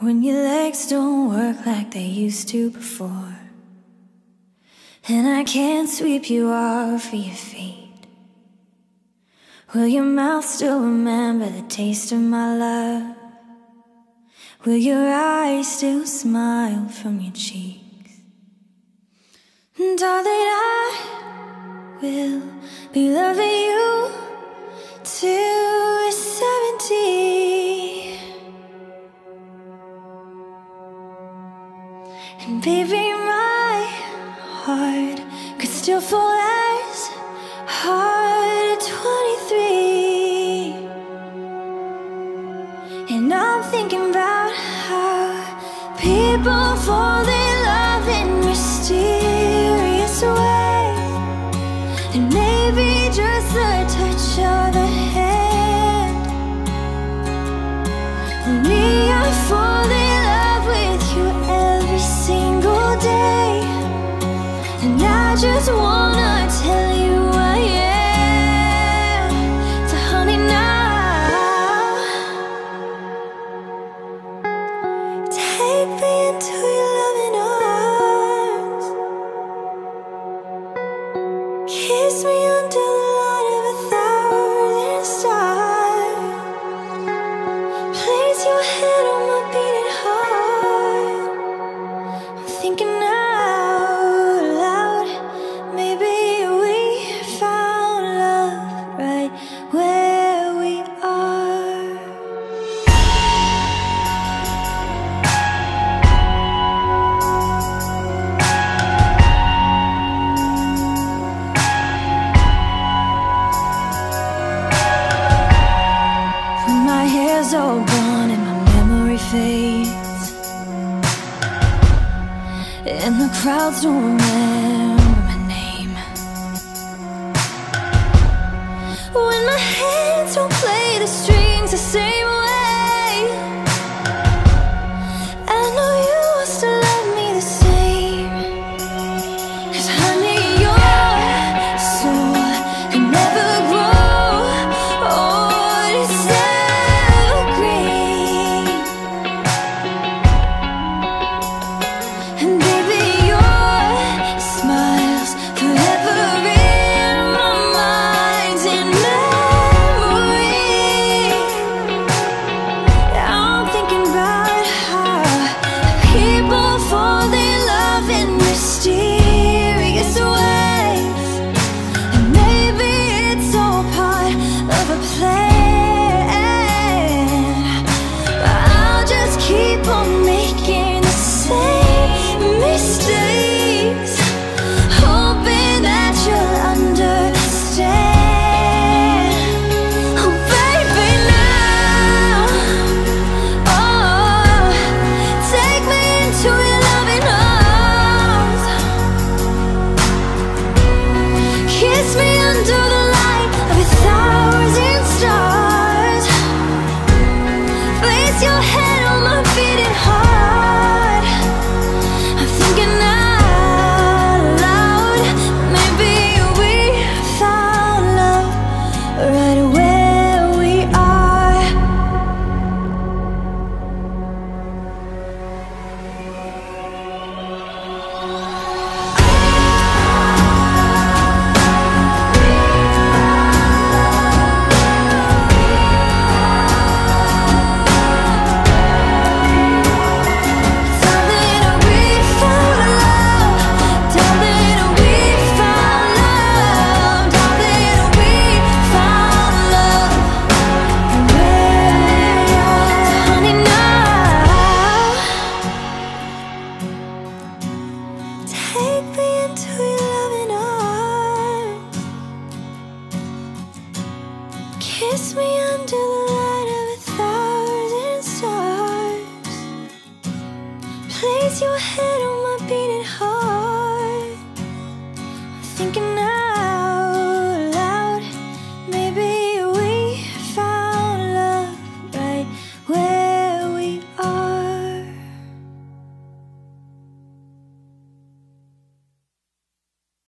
When your legs don't work like they used to before, and I can't sweep you off of your feet, will your mouth still remember the taste of my love? Will your eyes still smile from your cheeks? Darling, I will be loving you till 70. And baby, my heart could still fall as hard at 23. And I'm thinking about how people fall in love in mysterious ways, and maybe just the touch of a hand. For me, I fall in love day, and I just wanna tell you I am. So honey, now take me into your loving arms, kiss me under the light of 1,000 stars, place your head on my beating heart. Thinking out loud, maybe we found love right where we are. When my hair's all gone and my memory fades, and the crowds don't remember my name, when my hands don't play the strings the same way, I know you will still love me the same. 'Cause honey, your soul can never grow old or so green. And kiss me under the light of 1,000 stars, place your head